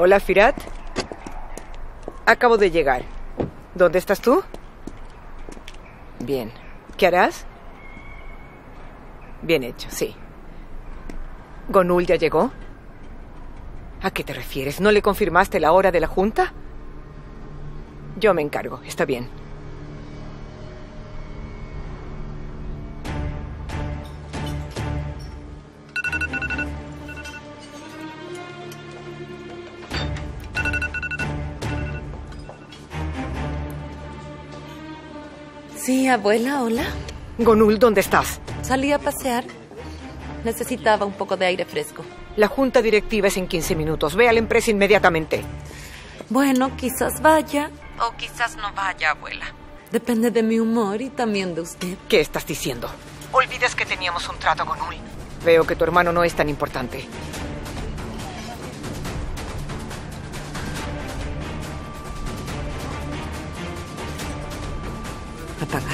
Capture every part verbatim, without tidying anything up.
Hola, Firat. Acabo de llegar. ¿Dónde estás tú? Bien. ¿Qué harás? Bien hecho, sí. ¿Gonul ya llegó? ¿A qué te refieres? ¿No le confirmaste la hora de la junta? Yo me encargo, está bien. Sí, abuela, hola. Gonul, ¿dónde estás? Salí a pasear. Necesitaba un poco de aire fresco. La junta directiva es en quince minutos. Ve a la empresa inmediatamente. Bueno, quizás vaya o quizás no vaya, abuela. Depende de mi humor y también de usted. ¿Qué estás diciendo? Olvidas que teníamos un trato, Gonul. Veo que tu hermano no es tan importante. Apagar.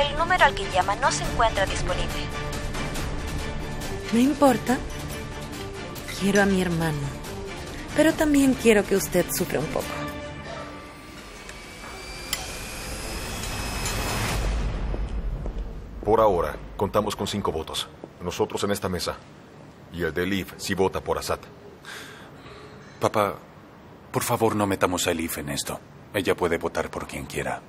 El número al que llama no se encuentra disponible. No importa. Quiero a mi hermano. Pero también quiero que usted sufra un poco. Por ahora, contamos con cinco votos. Nosotros en esta mesa. Y el de Elif si vota por Azat. Papá... Por favor, no metamos a Elif en esto. Ella puede votar por quien quiera.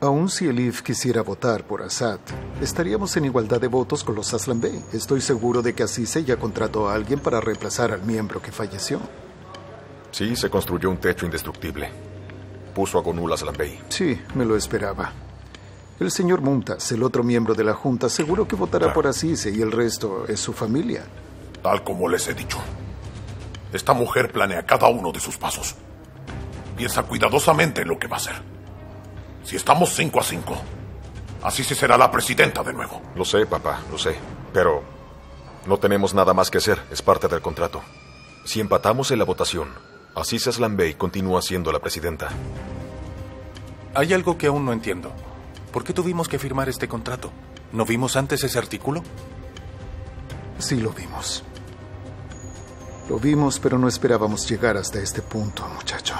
Aun si Elif quisiera votar por Asad, estaríamos en igualdad de votos con los Aslanbey. Estoy seguro de que Cisse ya contrató a alguien para reemplazar al miembro que falleció. Sí, se construyó un techo indestructible. Puso a Gonul Aslanbey. Sí, me lo esperaba. El señor Muntas, el otro miembro de la junta, seguro que votará claro. por Cisse y el resto es su familia. Tal como les he dicho. Esta mujer planea cada uno de sus pasos. Piensa cuidadosamente en lo que va a hacer. Si estamos cinco a cinco, así se será la presidenta de nuevo. Lo sé, papá, lo sé. Pero no tenemos nada más que hacer. Es parte del contrato. Si empatamos en la votación, Azize Aslanbey continúa siendo la presidenta. Hay algo que aún no entiendo. ¿Por qué tuvimos que firmar este contrato? ¿No vimos antes ese artículo? Sí lo vimos. Lo vimos, pero no esperábamos llegar hasta este punto, muchacho.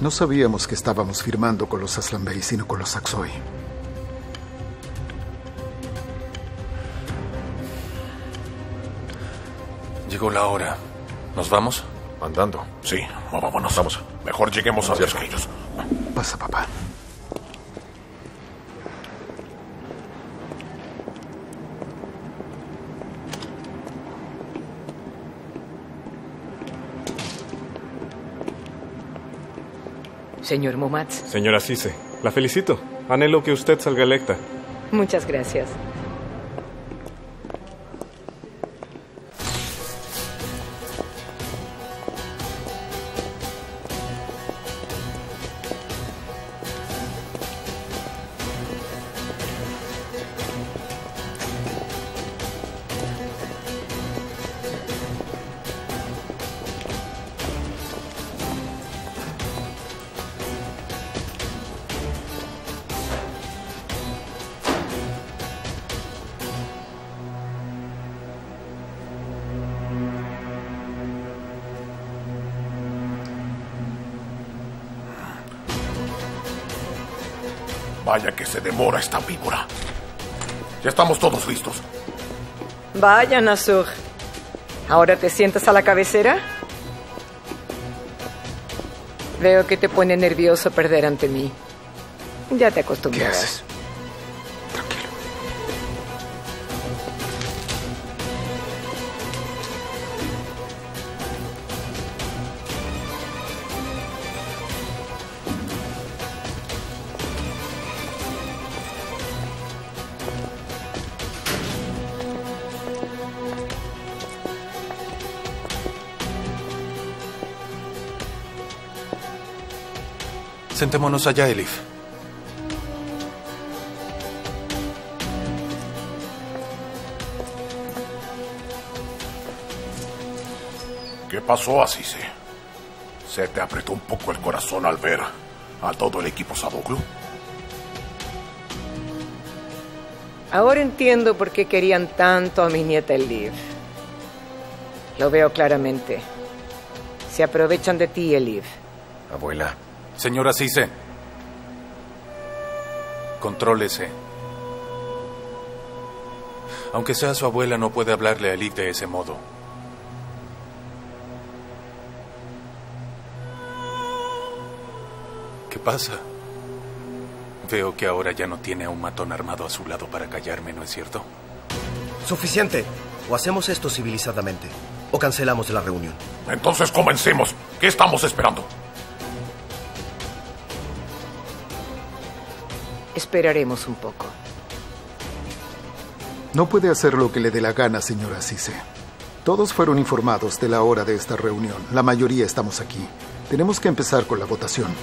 No sabíamos que estábamos firmando con los Aslanbey, sino con los Aksoy. Llegó la hora. ¿Nos vamos? Andando. Sí, vámonos. Vamos. Mejor lleguemos antes que ellos. Pasa, papá. Señor Momats. Señora Cisse, la felicito. Anhelo que usted salga electa. Muchas gracias. Vaya que se demora esta víbora. Ya estamos todos listos. Vaya, Nasuh. ¿Ahora te sientas a la cabecera? Veo que te pone nervioso perder ante mí. Ya te acostumbrarás. ¿Qué haces? Tranquilo. Sentémonos allá, Elif. ¿Qué pasó, Azize? ¿Se te apretó un poco el corazón al ver a todo el equipo Sadoglu? Ahora entiendo por qué querían tanto a mi nieta Elif. Lo veo claramente. Se aprovechan de ti, Elif. Abuela. Señora Cisse. Contrólese. Aunque sea su abuela, no puede hablarle a Elif de ese modo. ¿Qué pasa? Veo que ahora ya no tiene a un matón armado a su lado para callarme, ¿no es cierto? Suficiente. O hacemos esto civilizadamente, o cancelamos la reunión. Entonces comencemos. ¿Qué estamos esperando? Esperaremos un poco. No puede hacer lo que le dé la gana, señora Cisse. Todos fueron informados de la hora de esta reunión. La mayoría estamos aquí. Tenemos que empezar con la votación.